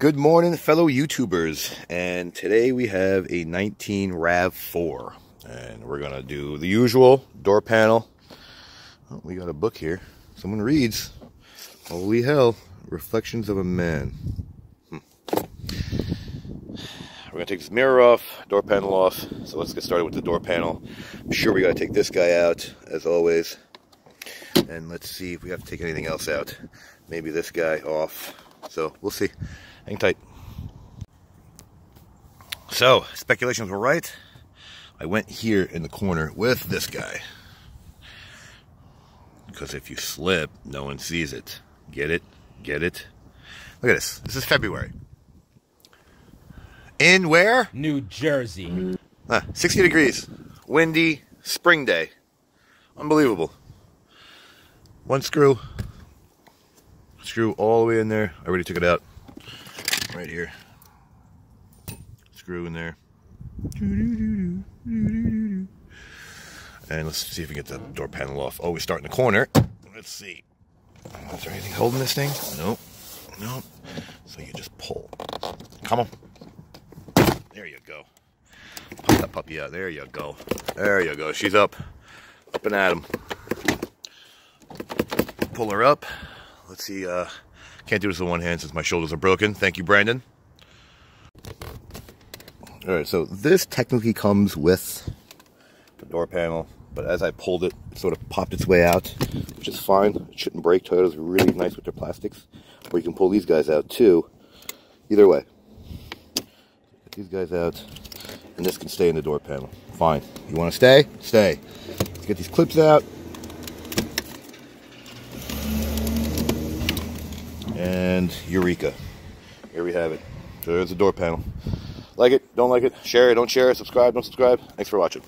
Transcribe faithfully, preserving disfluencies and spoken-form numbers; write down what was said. Good morning, fellow YouTubers, and today we have a nineteen RAV four, and we're going to do the usual door panel. Oh, we got a book here. Someone reads, Holy Hell, Reflections of a Man. Hmm. We're going to take this mirror off, door panel off, so let's get started with the door panel. I'm sure we got to take this guy out, as always, and let's see if we have to take anything else out. Maybe this guy off, so we'll see. Hang tight. So, speculations were right. I went here in the corner with this guy. Because if you slip, no one sees it. Get it? Get it? Look at this. This is February. In where? New Jersey. Ah, sixty degrees. Windy. Spring day. Unbelievable. One screw. Screw all the way in there. I already took it out. Right here. Screw in there. And let's see if we get the door panel off. Oh, we start in the corner. Let's see. Is there anything holding this thing? Nope. Nope. So you just pull. Come on. There you go. Pop that puppy out. There you go. There you go. She's up. Up and at him. Pull her up. Let's see, uh... can't do this with one hand since my shoulders are broken. Thank you, Brandon. Alright, so this technically comes with the door panel, but as I pulled it, it sort of popped its way out, which is fine. It shouldn't break. Toyota's really nice with their plastics, where you can pull these guys out too. Either way. Get these guys out, and this can stay in the door panel. Fine. You want to stay? Stay. Let's get these clips out. And eureka. Here we have it. So there's the door panel. Like it, don't like it, share it, don't share it, subscribe, don't subscribe. Thanks for watching.